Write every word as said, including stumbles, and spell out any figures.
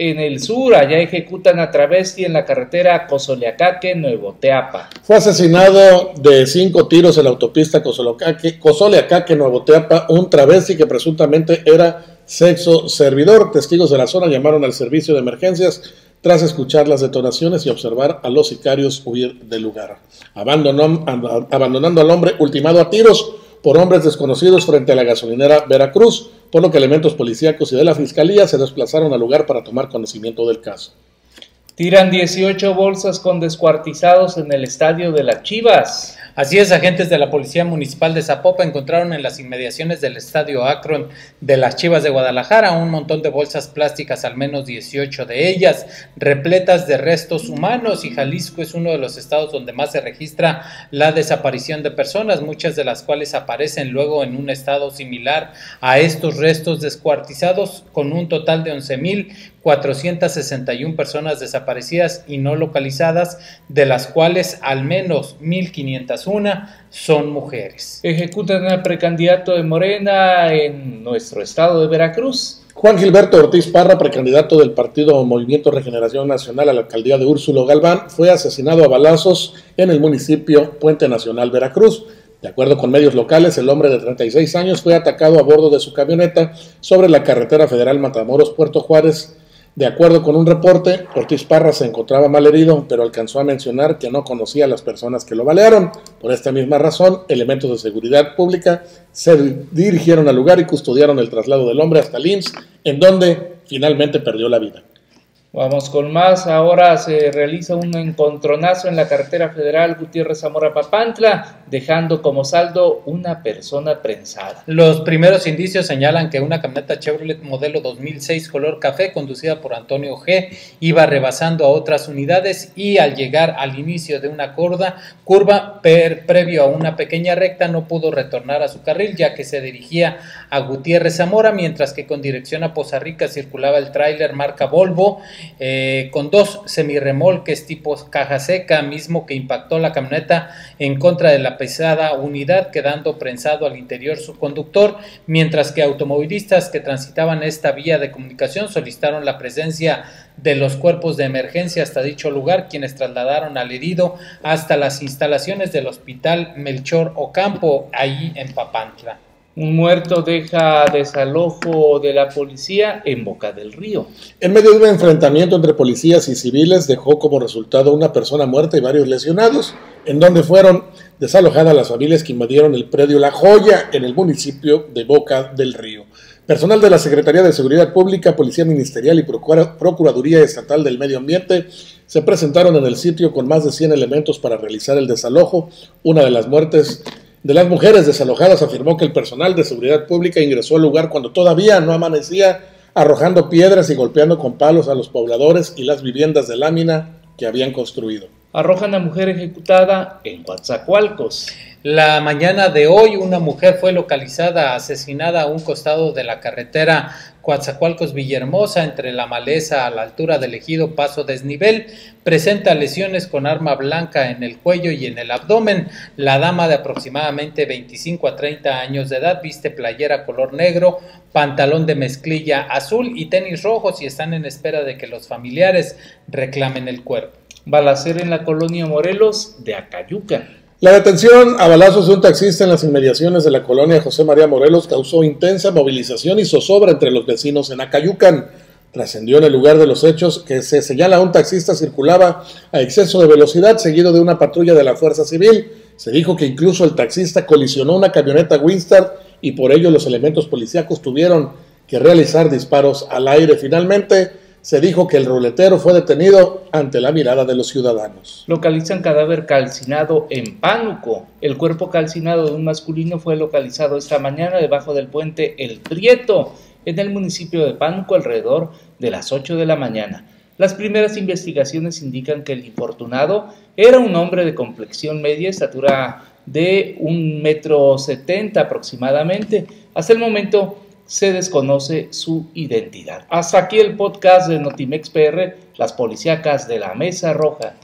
en el sur. Allá ejecutan a travesti en la carretera Cosoleacaque, Nuevo Teapa. Fue asesinado de cinco tiros en la autopista Cosoleacaque, Nuevo Teapa, un travesti que presuntamente era sexo servidor. Testigos de la zona llamaron al servicio de emergencias tras escuchar las detonaciones y observar a los sicarios huir del lugar, abandonó, abandonando al hombre ultimado a tiros por hombres desconocidos frente a la gasolinera Veracruz, por lo que elementos policíacos y de la fiscalía se desplazaron al lugar para tomar conocimiento del caso. Tiran dieciocho bolsas con descuartizados en el estadio de Las Chivas. Así es, agentes de la Policía Municipal de Zapopan encontraron en las inmediaciones del estadio Akron de Las Chivas de Guadalajara un montón de bolsas plásticas, al menos dieciocho de ellas, repletas de restos humanos, y Jalisco es uno de los estados donde más se registra la desaparición de personas, muchas de las cuales aparecen luego en un estado similar a estos restos descuartizados, con un total de once mil cuatrocientas sesenta y una personas desaparecidas y no localizadas, de las cuales al menos mil quinientas una son mujeres. Ejecutan al precandidato de Morena en nuestro estado de Veracruz. Juan Gilberto Ortiz Parra, precandidato del partido Movimiento Regeneración Nacional a la alcaldía de Úrsulo Galván, fue asesinado a balazos en el municipio Puente Nacional, Veracruz. De acuerdo con medios locales, el hombre de treinta y seis años fue atacado a bordo de su camioneta sobre la carretera federal Matamoros-Puerto Juárez. De acuerdo con un reporte, Ortiz Parra se encontraba mal herido, pero alcanzó a mencionar que no conocía a las personas que lo balearon. Por esta misma razón, elementos de seguridad pública se dirigieron al lugar y custodiaron el traslado del hombre hasta Linz, en donde finalmente perdió la vida. Vamos con más. Ahora se realiza un encontronazo en la carretera federal Gutiérrez Zamora Papantla, dejando como saldo una persona prensada. Los primeros indicios señalan que una camioneta Chevrolet modelo dos mil seis color café, conducida por Antonio G, iba rebasando a otras unidades y al llegar al inicio de una corda, curva per, previo a una pequeña recta, no pudo retornar a su carril, ya que se dirigía a Gutiérrez Zamora, mientras que con dirección a Poza Rica circulaba el tráiler marca Volvo, Eh, con dos semirremolques tipo caja seca, mismo que impactó la camioneta en contra de la pesada unidad, quedando prensado al interior su conductor, mientras que automovilistas que transitaban esta vía de comunicación solicitaron la presencia de los cuerpos de emergencia hasta dicho lugar, quienes trasladaron al herido hasta las instalaciones del Hospital Melchor Ocampo, ahí en Papantla. Un muerto deja desalojo de la policía en Boca del Río. En medio de un enfrentamiento entre policías y civiles, dejó como resultado una persona muerta y varios lesionados, en donde fueron desalojadas las familias que invadieron el predio La Joya en el municipio de Boca del Río. Personal de la Secretaría de Seguridad Pública, Policía Ministerial y Procur- Procuraduría Estatal del Medio Ambiente se presentaron en el sitio con más de cien elementos para realizar el desalojo. Una de las muertes de las mujeres desalojadas afirmó que el personal de seguridad pública ingresó al lugar cuando todavía no amanecía, arrojando piedras y golpeando con palos a los pobladores y las viviendas de lámina que habían construido. Arrojan a mujer ejecutada en Coatzacoalcos. La mañana de hoy, una mujer fue localizada asesinada a un costado de la carretera Coatzacoalcos Villahermosa, entre la maleza a la altura del ejido Paso Desnivel. Presenta lesiones con arma blanca en el cuello y en el abdomen. La dama, de aproximadamente veinticinco a treinta años de edad, viste playera color negro, pantalón de mezclilla azul y tenis rojos, y están en espera de que los familiares reclamen el cuerpo. Balacera en la colonia Morelos de Acayucan. La detención a balazos de un taxista en las inmediaciones de la colonia José María Morelos causó intensa movilización y zozobra entre los vecinos en Acayucan. Trascendió en el lugar de los hechos que se señala un taxista circulaba a exceso de velocidad, seguido de una patrulla de la Fuerza Civil. Se dijo que incluso el taxista colisionó una camioneta Winstar y por ello los elementos policíacos tuvieron que realizar disparos al aire. Finalmente, se dijo que el ruletero fue detenido ante la mirada de los ciudadanos. Localizan cadáver calcinado en Pánuco. El cuerpo calcinado de un masculino fue localizado esta mañana debajo del puente El Prieto, en el municipio de Pánuco, alrededor de las ocho de la mañana. Las primeras investigaciones indican que el infortunado era un hombre de complexión media, estatura de un metro setenta aproximadamente. Hasta el momento se desconoce su identidad. Hasta aquí el podcast de Notimex P R, las policíacas de la Mesa Roja.